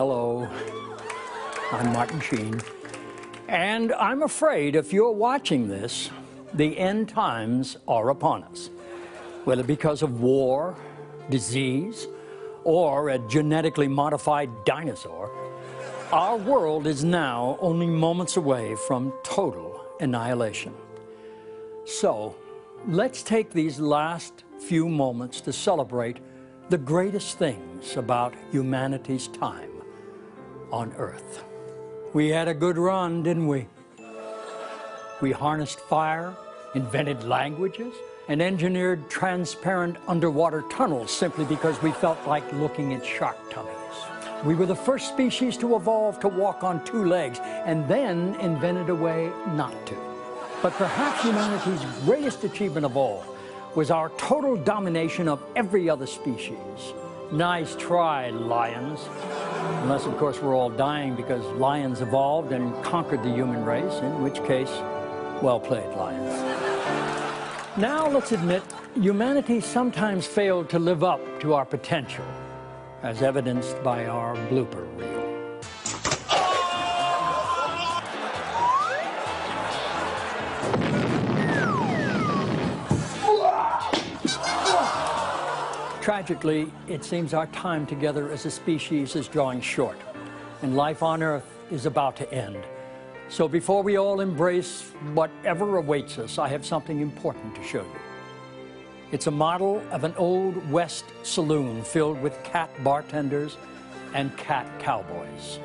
Hello, I'm Martin Sheen. And I'm afraid if you're watching this, the end times are upon us. Whether because of war, disease, or a genetically modified dinosaur, our world is now only moments away from total annihilation. So, let's take these last few moments to celebrate the greatest things about humanity's time on Earth. We had a good run, didn't we? We harnessed fire, invented languages, and engineered transparent underwater tunnels simply because we felt like looking at shark tummies. We were the first species to evolve to walk on two legs, and then invented a way not to. But perhaps humanity's greatest achievement of all was our total domination of every other species. Nice try, lions. Unless, of course, we're all dying because lions evolved and conquered the human race, in which case, well played, lions. Now, let's admit, humanity sometimes failed to live up to our potential, as evidenced by our blooper reel. Tragically, it seems our time together as a species is drawing short, and life on Earth is about to end. So before we all embrace whatever awaits us, I have something important to show you. It's a model of an old West saloon filled with cat bartenders and cat cowboys.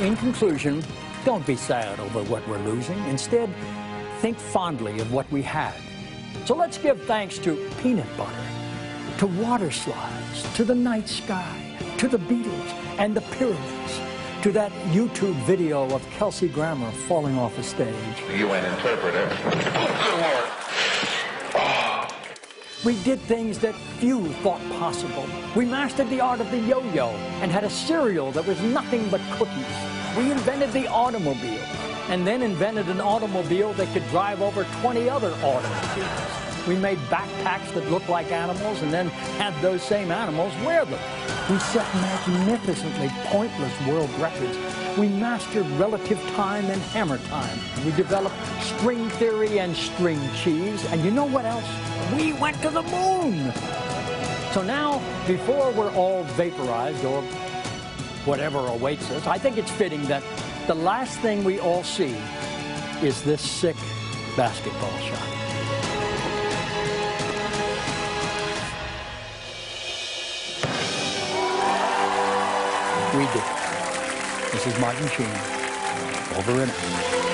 In conclusion, don't be sad over what we're losing. Instead, think fondly of what we had. So let's give thanks to peanut butter, to water slides, to the night sky, to the Beatles and the pyramids, to that YouTube video of Kelsey Grammer falling off a stage. The UN interpreter. We did things that few thought possible. We mastered the art of the yo-yo and had a cereal that was nothing but cookies. We invented the automobile and then invented an automobile that could drive over 20 other automobiles. We made backpacks that looked like animals and then had those same animals wear them. We set magnificently pointless world records. We mastered relative time and hammer time. We developed string theory and string cheese. And you know what else? We went to the moon! So now, before we're all vaporized or whatever awaits us, I think it's fitting that the last thing we all see is this sick basketball shot. We did. This is Martin Sheen. Over and out.